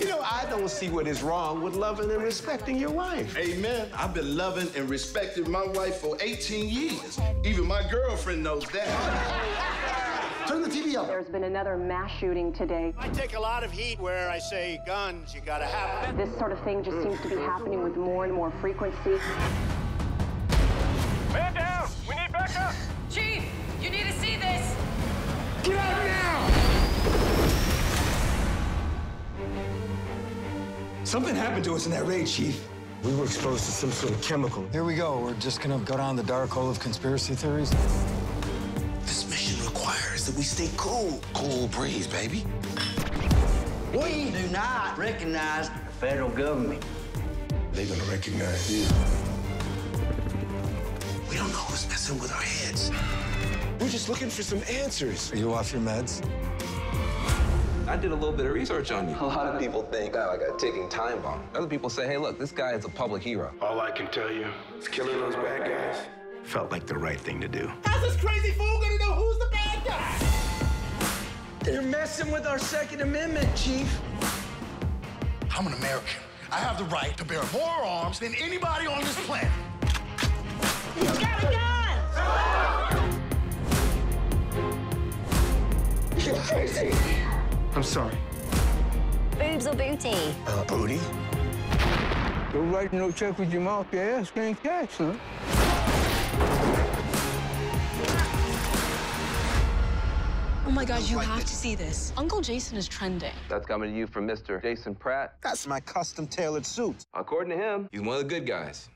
You know, I don't see what is wrong with loving and respecting your wife. Amen. I've been loving and respecting my wife for 18 years. Even my girlfriend knows that. Turn the TV up. There's been another mass shooting today. I take a lot of heat where I say guns, you gotta have them. This sort of thing just seems to be happening with more and more frequency. Man down! We need backup! Chief, you need to see this! Get out now! Something happened to us in that raid, Chief. We were exposed to some sort of chemical. Here we go. We're just gonna go down the dark hole of conspiracy theories. This mission requires that we stay cool. Cool breeze, baby. We do not recognize the federal government. They're gonna recognize you. We don't know who's messing with our heads. We're just looking for some answers. Are you off your meds? I did a little bit of research on you. A lot of people think I'm like a ticking time bomb. Other people say, hey, look, this guy is a public hero. All I can tell you is killing those bad guys felt like the right thing to do. How's this crazy fool gonna know who's the bad guy? They're messing with our Second Amendment, Chief. I'm an American. I have the right to bear more arms than anybody on this planet. He's got a gun! Oh! You're crazy. I'm sorry. Boobs or booty? Booty? You're writing no check with your mouth, your ass can't catch, huh? Oh my God, you have to see this. Uncle Jason is trending. That's coming to you from Mr. Jason Pratt. That's my custom tailored suit. According to him, he's one of the good guys.